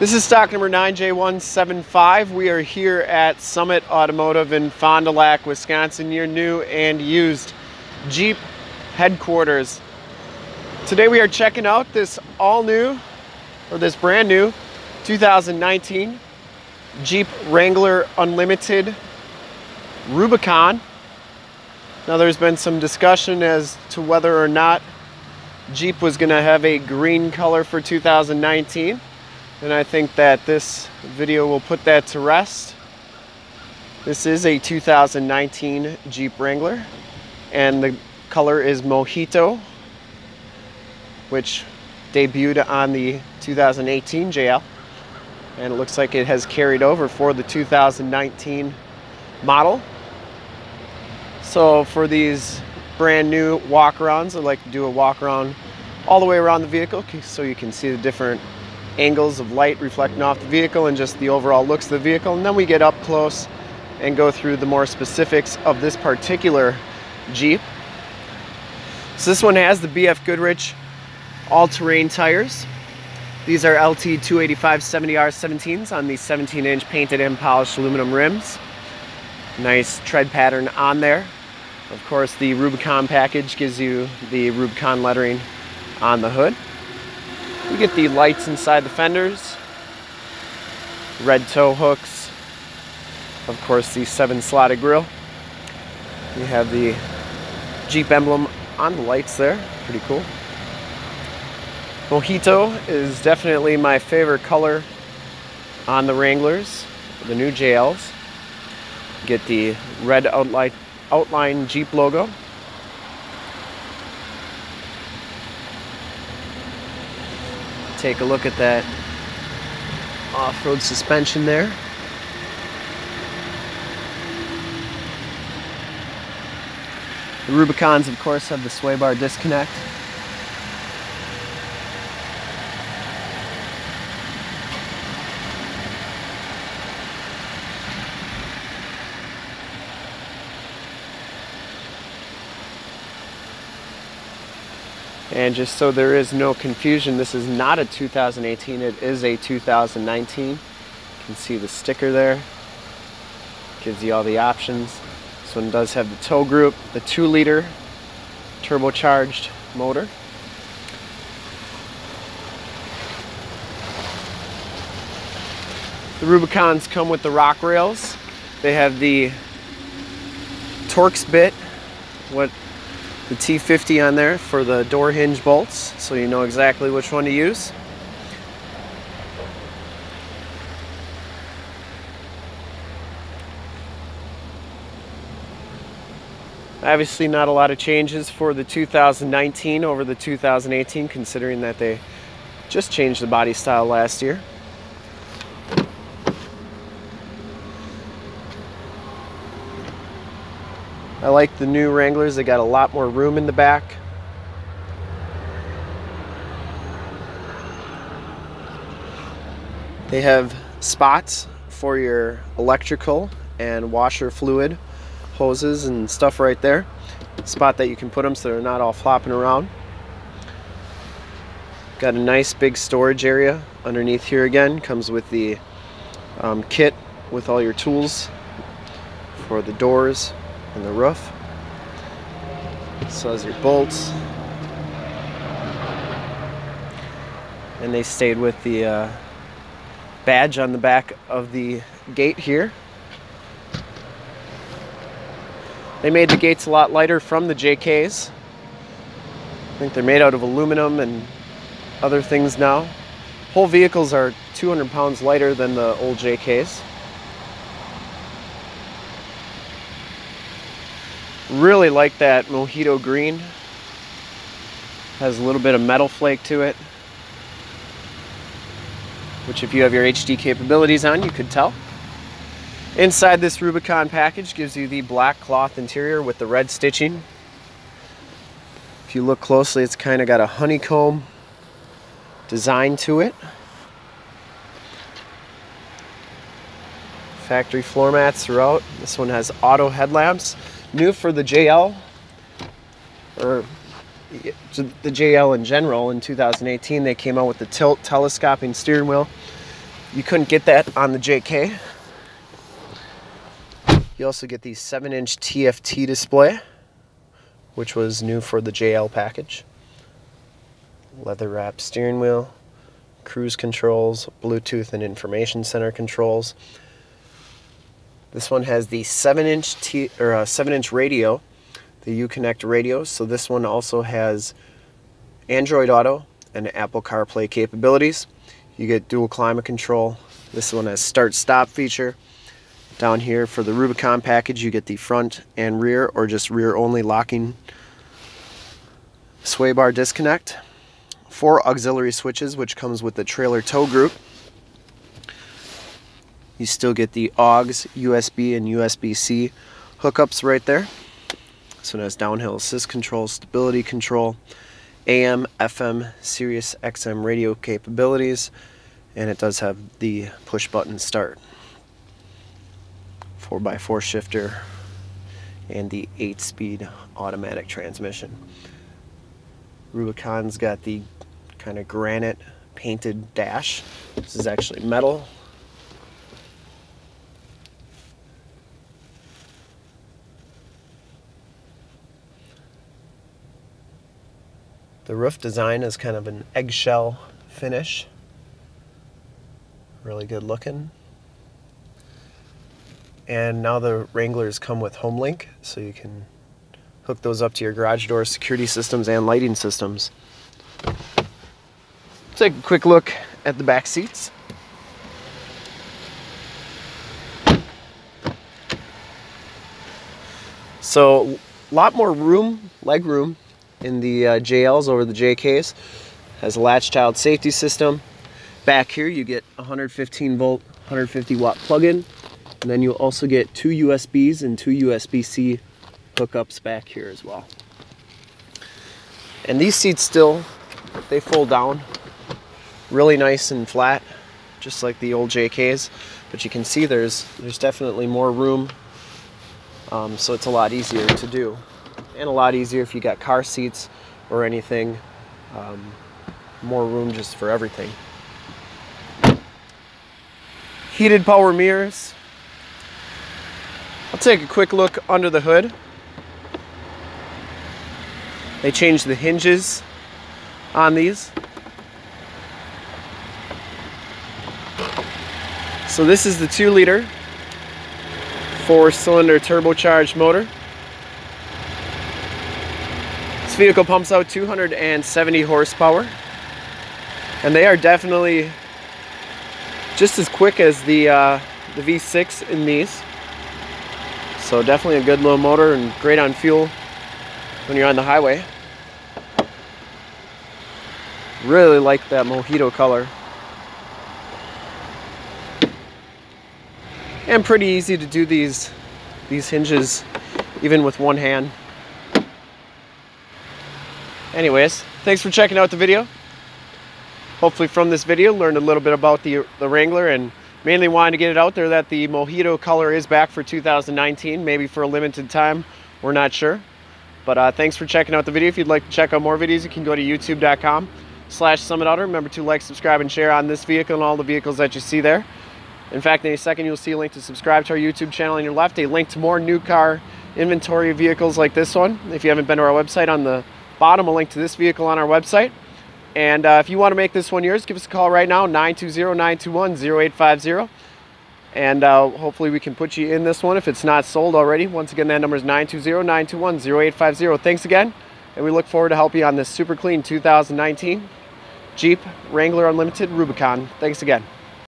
This is stock number 9J175. We are here at Summit Automotive in Fond du Lac, Wisconsin, your new and used Jeep headquarters. Today we are checking out this brand new 2019 Jeep Wrangler Unlimited Rubicon. Now there's been some discussion as to whether or not Jeep was gonna have a green color for 2019. And I think that this video will put that to rest. This is a 2019 Jeep Wrangler, and the color is Mojito, which debuted on the 2018 JL. And it looks like it has carried over for the 2019 model. So for these brand new walk-arounds, I'd like to do a walk-around all the way around the vehicle so you can see the different angles of light reflecting off the vehicle and just the overall looks of the vehicle, and then we get up close and go through the more specifics of this particular Jeep. So this one has the BF Goodrich all-terrain tires. These are LT 285/70R17s on the 17-inch painted and polished aluminum rims. Nice tread pattern on there. Of course, the Rubicon package gives you the Rubicon lettering on the hood. We get the lights inside the fenders, red tow hooks, of course the 7-slotted grille. You have the Jeep emblem on the lights there, pretty cool. Mojito is definitely my favorite color on the Wranglers, the new JLs. You get the red outline Jeep logo. Take a look at that off-road suspension there. The Rubicons, of course, have the sway bar disconnect. And just so there is no confusion, this is not a 2018, it is a 2019. You can see the sticker there. Gives you all the options. This one does have the tow group, the 2-liter turbocharged motor. The Rubicons come with the rock rails. They have the Torx bit, the T50 on there for the door hinge bolts, so you know exactly which one to use. Obviously not a lot of changes for the 2019 over the 2018, considering that they just changed the body style last year. I like the new Wranglers, they got a lot more room in the back. They have spots for your electrical and washer fluid hoses and stuff right there. Spot that you can put them so they're not all flopping around. Got a nice big storage area underneath here again. Comes with the kit with all your tools for the doors and the roof. So has your bolts, and they stayed with the badge on the back of the gate here. They made the gates a lot lighter from the JKs. I think they're made out of aluminum and other things now. Whole vehicles are 200 pounds lighter than the old JKs. Really like that Mojito green. Has a little bit of metal flake to it, which if you have your HD capabilities on, you could tell. Inside this Rubicon package gives you the black cloth interior with the red stitching. If you look closely, it's kind of got a honeycomb design to it. Factory floor mats throughout. This one has auto headlamps. New for the JL, or the JL in general, in 2018, they came out with the tilt telescoping steering wheel. You couldn't get that on the JK. You also get the 7-inch TFT display, which was new for the JL package. Leather-wrapped steering wheel, cruise controls, Bluetooth and information center controls. This one has the 7-inch radio, the Uconnect radio. So this one also has Android Auto and Apple CarPlay capabilities. You get dual climate control. This one has start-stop feature. Down here for the Rubicon package, you get the front and rear, or just rear only locking, sway bar disconnect, 4 auxiliary switches, which comes with the trailer tow group. You still get the AUX, USB, and USB-C hookups right there. This one has downhill assist control, stability control, AM, FM, Sirius XM radio capabilities, and it does have the push button start. 4x4 shifter and the 8-speed automatic transmission. Rubicon's got the kind of granite painted dash. This is actually metal. The roof design is kind of an eggshell finish. Really good looking. And now the Wranglers come with HomeLink, so you can hook those up to your garage door security systems and lighting systems. Let's take a quick look at the back seats. So a lot more room, leg room, in the JLs over the JKs. Has a latch child safety system. Back here you get 115 volt, 150 watt plug-in. And then you'll also get 2 USBs and 2 USB-C hookups back here as well. And these seats still, they fold down really nice and flat, just like the old JKs. But you can see there's definitely more room, so it's a lot easier to do. And a lot easier if you got car seats or anything. More room just for everything. Heated power mirrors. I'll take a quick look under the hood. They changed the hinges on these. So this is the 2-liter 4-cylinder turbocharged motor. This vehicle pumps out 270 horsepower. And they are definitely just as quick as the V6 in these. So definitely a good little motor and great on fuel when you're on the highway. Really like that Mojito color. And pretty easy to do these hinges even with one hand. Anyways, thanks for checking out the video. Hopefully from this video learned a little bit about the Wrangler, and mainly wanted to get it out there that the Mojito color is back for 2019, maybe for a limited time, we're not sure. But thanks for checking out the video. If you'd like to check out more videos, you can go to youtube.com/SummitAuto. Remember to like, subscribe, and share on this vehicle and all the vehicles that you see there. In fact, in a second, you'll see a link to subscribe to our YouTube channel on your left, a link to more new car inventory vehicles like this one. If you haven't been to our website, on the bottom, a link to this vehicle on our website. And if you want to make this one yours, give us a call right now, 920-921-0850. And hopefully we can put you in this one if it's not sold already. Once again, that number is 920-921-0850. Thanks again, and we look forward to helping you on this super clean 2019 Jeep Wrangler Unlimited Rubicon. Thanks again.